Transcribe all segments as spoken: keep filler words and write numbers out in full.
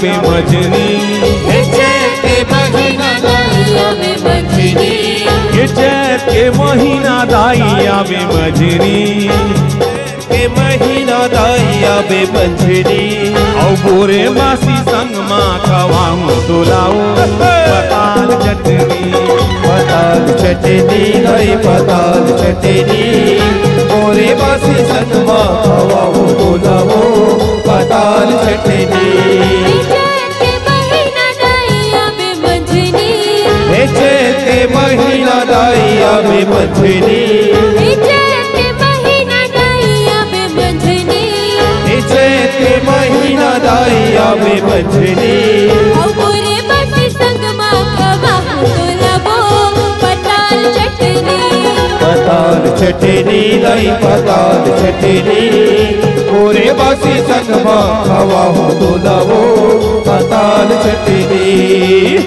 बे मजनी हिजरत के महीना दाइया बे मजनी हिजरत के महीना दाइया बे मजनी के महीना दाइया बे मजनी औ बोरे मासी संग मा खवाऊं तुलाऊ पताल चटनी पताल चटनी गई पताल चटनी बोरे मासी संग मा खवाऊं तुलाऊ पताल चटनी महीना दाइया में मजनी हिजरत के महीना दाइया में मजनी हिजरत के महीना दाइया में मजनी औ बोरे मासी संग मा खवाऊं तुलाऊ पताल चटनी पताल चटनी लई पताल चटनी बोरे मासी संग मा खवाऊं तुलाऊ पताल चटनी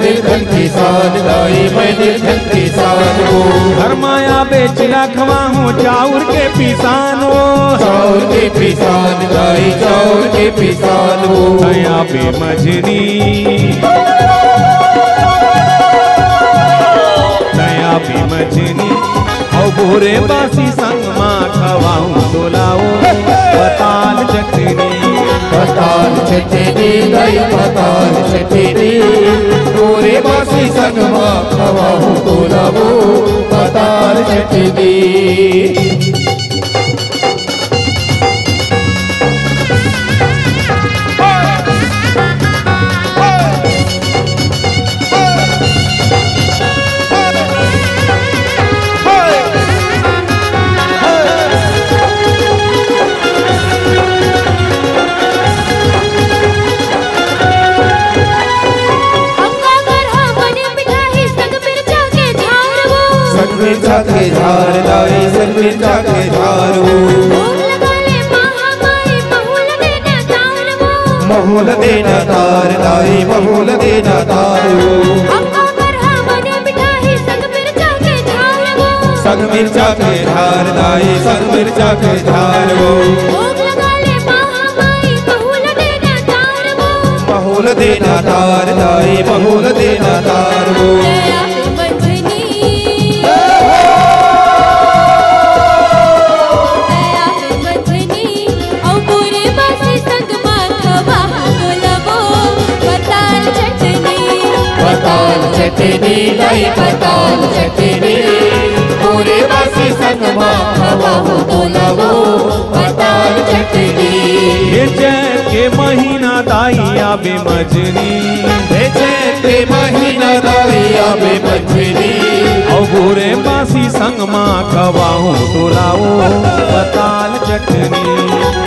निर्धन किसान दाई मैं निर्धन किसान हो घर माया बेच रखवा हूँ चाउर के पिसान हो चाउर के पिसान दाई चाउर के पिसान हो दया पे मजनी दया पे मजनी और बोरे बासी संग माँ खवाऊं तोलाओ पताल चटनी पताल चटनी दाई पताल चटनी बोरे मासी संग मा खवाऊं तुलाऊ पताल चटनी के धार दाई सन्मिता के धार हो महूल देना तार दाई महूल देना तार हो संग मिर्चा के धार दाई संग मिर्चा के धार हो महूल देना तार दाई महूल देना तार हो चटनी लई पताल चटनी पूरे बासी संग मा खवाऊं तुलाऊ पताल चटनी हिजरत के महीना दाइया बे मजनी हिजरत के महीना दाइया बे मजनी और पूरे बासी संग मा खवाऊं तुलाऊ पताल चटनी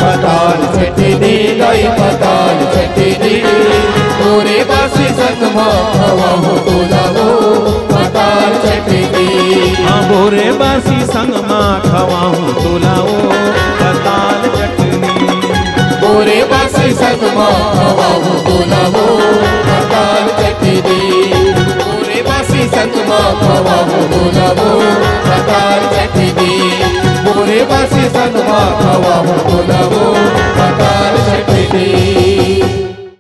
पताल चटनी लई पताल चटनी पूरे बासी संग मा खवाऊं तुलाऊ पताल चटनी बोरे बासी संग मा खवाऊं तुलाऊ पताल चटनी बोरे बासी संग मा खवाऊं तुलाऊ पताल चटनी पूरे बासी संग मा खवाऊं तुलाऊ पताल चटनी बोरे बासी संग मा खवाऊं तुलाऊ पताल चटनी।